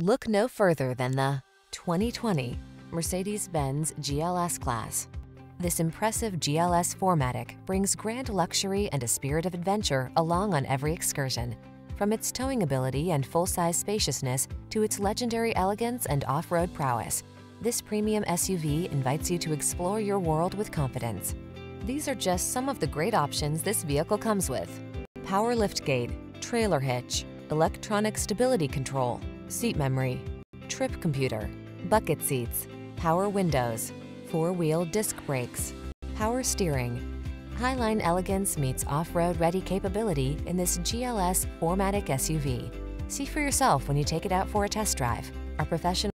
Look no further than the 2020 Mercedes-Benz GLS class. This impressive GLS 4MATIC brings grand luxury and a spirit of adventure along on every excursion. From its towing ability and full-size spaciousness to its legendary elegance and off-road prowess, this premium SUV invites you to explore your world with confidence. These are just some of the great options this vehicle comes with: power liftgate, trailer hitch, electronic stability control, seat memory, trip computer, bucket seats, power windows, four-wheel disc brakes, power steering. Highline elegance meets off-road ready capability in this GLS 4MATIC SUV. See for yourself when you take it out for a test drive. Our professional